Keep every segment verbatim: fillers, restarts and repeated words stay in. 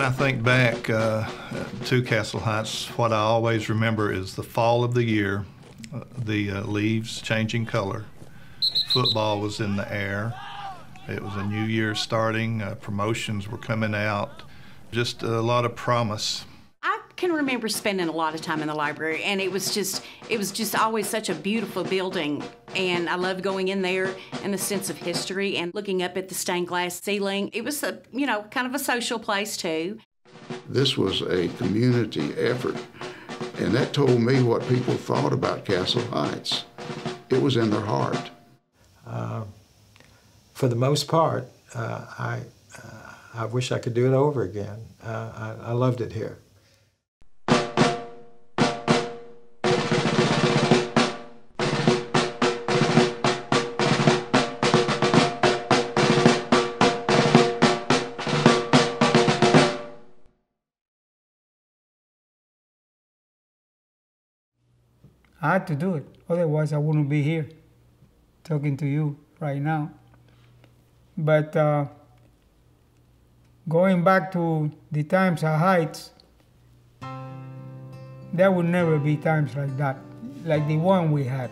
When I think back uh, to Castle Heights, what I always remember is the fall of the year, uh, the uh, leaves changing color. Football was in the air. It was a new year starting. Uh, promotions were coming out. Just a lot of promise. I can remember spending a lot of time in the library, and it was just, it was just always such a beautiful building. And I loved going in there and the sense of history and looking up at the stained glass ceiling. It was, a, you know, kind of a social place, too. This was a community effort, and that told me what people thought about Castle Heights. It was in their heart. Uh, for the most part, uh, I, uh, I wish I could do it over again. Uh, I, I loved it here. I had to do it, otherwise I wouldn't be here talking to you right now. But uh, going back to the times at Heights, there would never be times like that, like the one we had.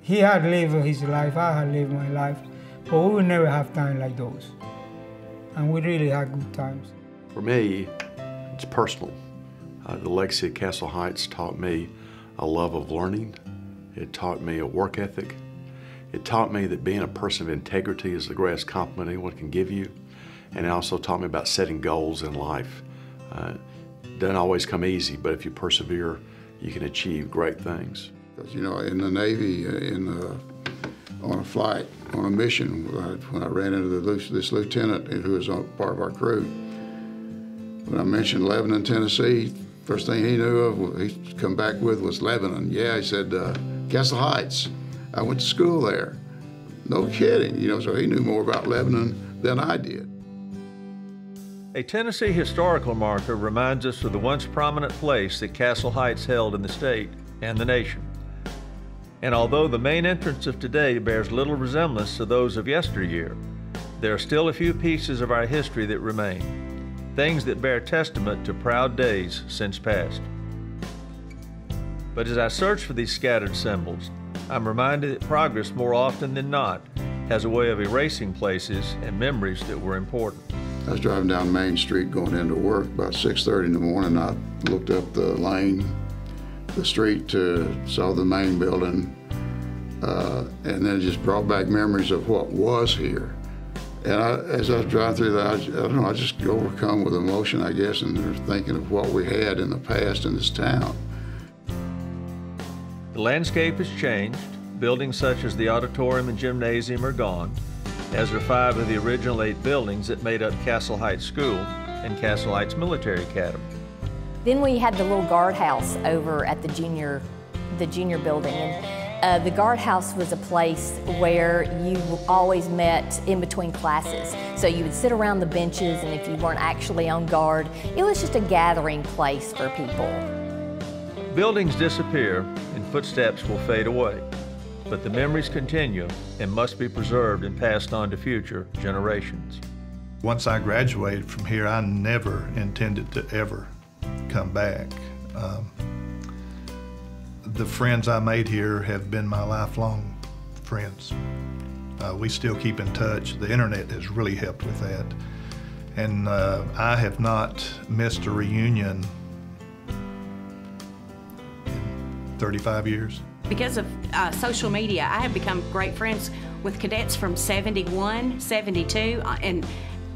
He had lived his life, I had lived my life, but we would never have time like those. And we really had good times. For me, it's personal. Uh, the legacy of Castle Heights taught me a love of learning. It taught me a work ethic. It taught me that being a person of integrity is the greatest compliment anyone can give you. And it also taught me about setting goals in life. Uh, it doesn't always come easy, but if you persevere, you can achieve great things. Because, you know, in the Navy, in a, on a flight, on a mission, when I ran into the, this lieutenant who was on, part of our crew, when I mentioned Lebanon, Tennessee, first thing he knew of, he'd come back with, was Lebanon. Yeah, he said, uh, Castle Heights. I went to school there. No kidding, you know, so he knew more about Lebanon than I did. A Tennessee historical marker reminds us of the once prominent place that Castle Heights held in the state and the nation. And although the main entrance of today bears little resemblance to those of yesteryear, there are still a few pieces of our history that remain. Things that bear testament to proud days since past. But as I search for these scattered symbols, I'm reminded that progress more often than not has a way of erasing places and memories that were important. I was driving down Main Street going into work about six thirty in the morning. I looked up the lane, the street, uh, saw the main building, uh, and then it just brought back memories of what was here. And I, as I was driving through that, I, I don't know, I just got overcome with emotion, I guess, and thinking of what we had in the past in this town. The landscape has changed. Buildings such as the auditorium and gymnasium are gone, as are five of the original eight buildings that made up Castle Heights School and Castle Heights Military Academy. Then we had the little guardhouse over at the junior, the junior building. And, Uh, the guardhouse was a place where you always met in between classes. So you would sit around the benches, and if you weren't actually on guard, it was just a gathering place for people. Buildings disappear and footsteps will fade away, but the memories continue and must be preserved and passed on to future generations. Once I graduated from here, I never intended to ever come back. Um, The friends I made here have been my lifelong friends. Uh, we still keep in touch. The internet has really helped with that. And uh, I have not missed a reunion in thirty-five years. Because of uh, social media, I have become great friends with cadets from seventy-one, seventy-two, and,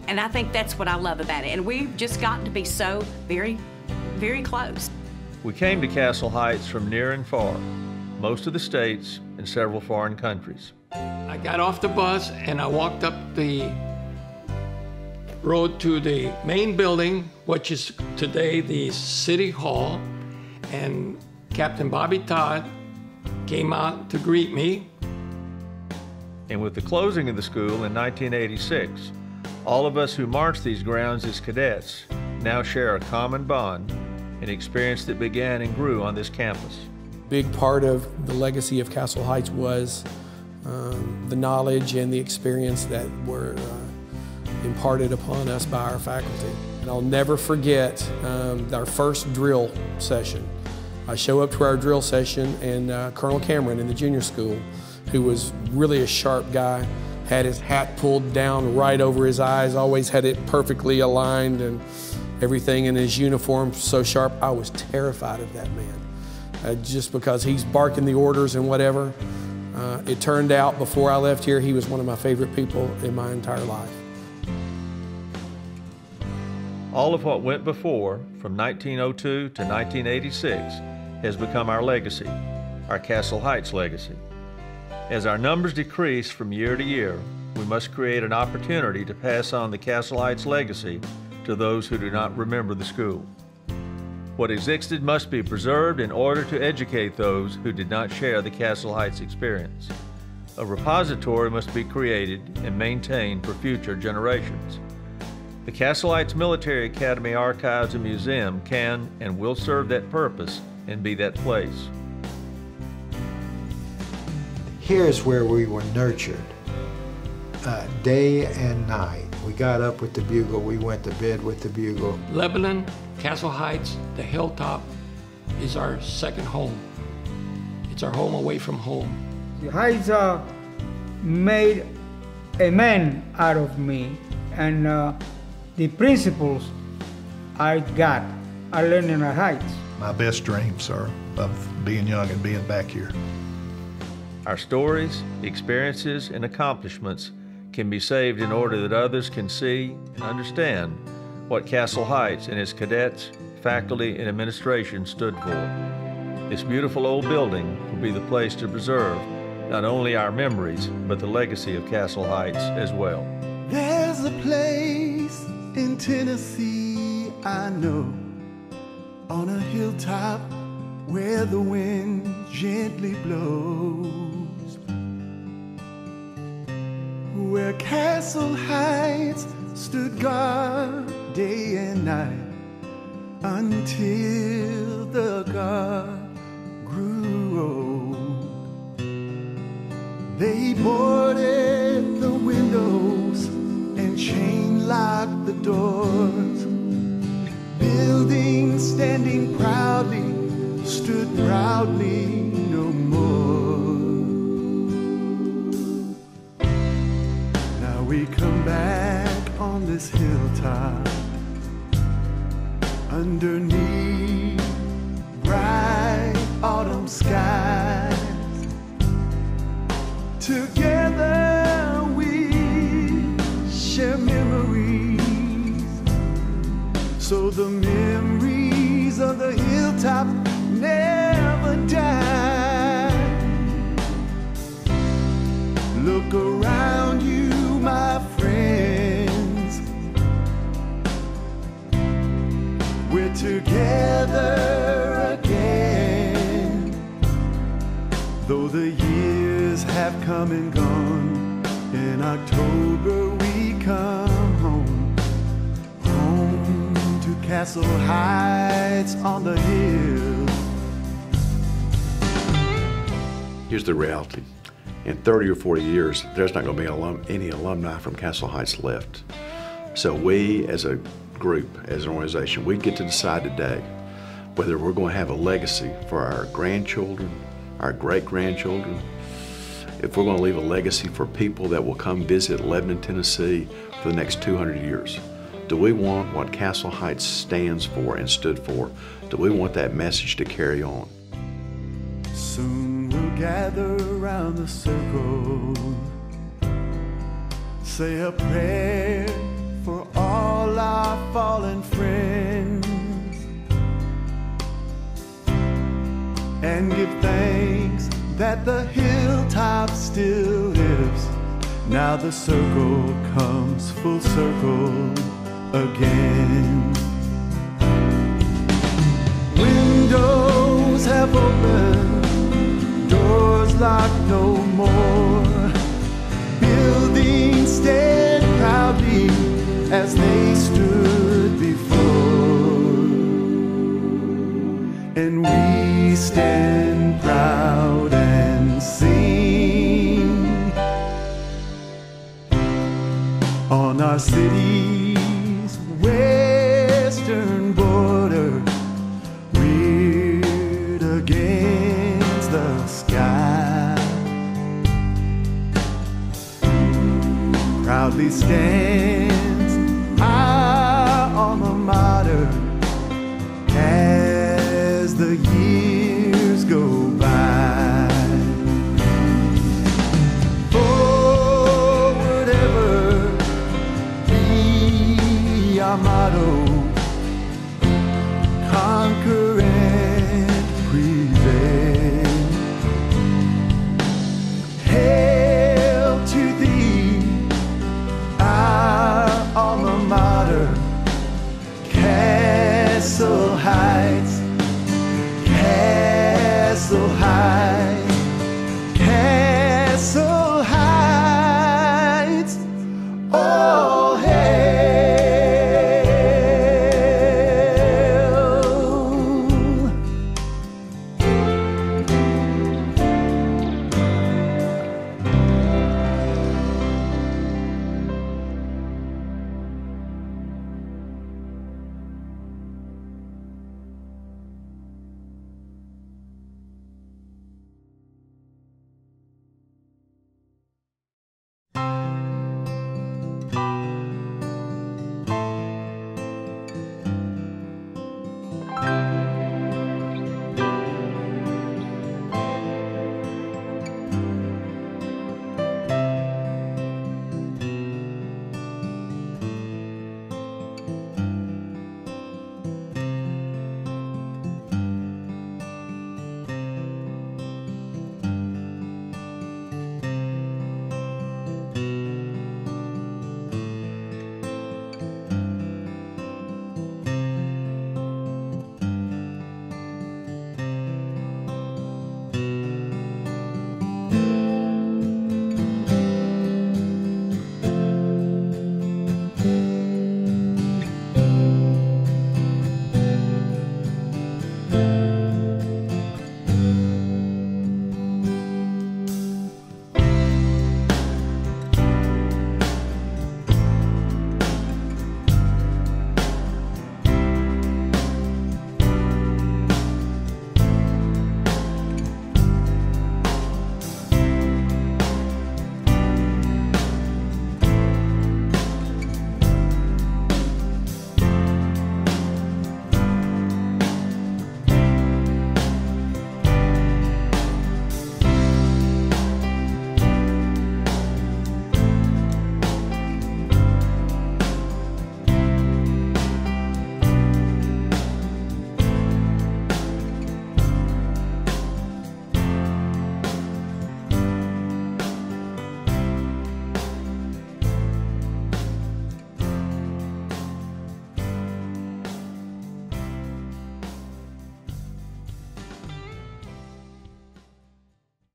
and I think that's what I love about it. And we've just gotten to be so very, very close. We came to Castle Heights from near and far, most of the states and several foreign countries. I got off the bus and I walked up the road to the main building, which is today the City Hall, and Captain Bobby Todd came out to greet me. And with the closing of the school in nineteen eighty-six, all of us who marched these grounds as cadets now share a common bond, an experience that began and grew on this campus. A big part of the legacy of Castle Heights was um, the knowledge and the experience that were uh, imparted upon us by our faculty. And I'll never forget um, our first drill session. I show up to our drill session, and uh, Colonel Cameron in the junior school, who was really a sharp guy, had his hat pulled down right over his eyes, always had it perfectly aligned, and everything in his uniform so sharp. I was terrified of that man, uh, just because he's barking the orders and whatever. Uh, it turned out, before I left here, he was one of my favorite people in my entire life. All of what went before, from nineteen oh two to nineteen eighty-six, has become our legacy, our Castle Heights legacy. As our numbers decrease from year to year, we must create an opportunity to pass on the Castle Heights legacy to those who do not remember the school. What existed must be preserved in order to educate those who did not share the Castle Heights experience. A repository must be created and maintained for future generations. The Castle Heights Military Academy Archives and Museum can and will serve that purpose and be that place. Here's where we were nurtured uh, day and night. We got up with the bugle, we went to bed with the bugle. Lebanon, Castle Heights, the hilltop is our second home. It's our home away from home. The Heights uh, made a man out of me, and uh, the principles I got, I learned in the Heights. My best dreams, sir, of being young and being back here. Our stories, experiences, and accomplishments can be saved in order that others can see and understand what Castle Heights and its cadets, faculty, and administration stood for. This beautiful old building will be the place to preserve not only our memories, but the legacy of Castle Heights as well. There's a place in Tennessee, I know, on a hilltop where the wind gently blows, where Castle Heights stood guard day and night until the guard grew old. They boarded the windows and chain locked the doors. Buildings standing proudly stood proudly no more. Now we come back on this hilltop, underneath bright autumn skies. Together we share memories, so the memories of the hilltop never die. Look around you, my friends, we're together again. Though the years have come and gone, in October we come home, home to Castle Heights on the hill. Here's the reality. In thirty or forty years, there's not going to be alum, any alumni from Castle Heights left. So we, as a group, as an organization, we get to decide today whether we're going to have a legacy for our grandchildren, our great-grandchildren, if we're going to leave a legacy for people that will come visit Lebanon, Tennessee for the next two hundred years. Do we want what Castle Heights stands for and stood for? Do we want that message to carry on? Soon gather around the circle, say a prayer for all our fallen friends, and give thanks that the hilltop still lives. Now the circle comes full circle again. Windows have opened, doors locked no more. Buildings stand proudly as they stood before, and we stand proud and sing on our city my motto, conquer and prevail. Hail to thee, our alma mater, Castle Heights.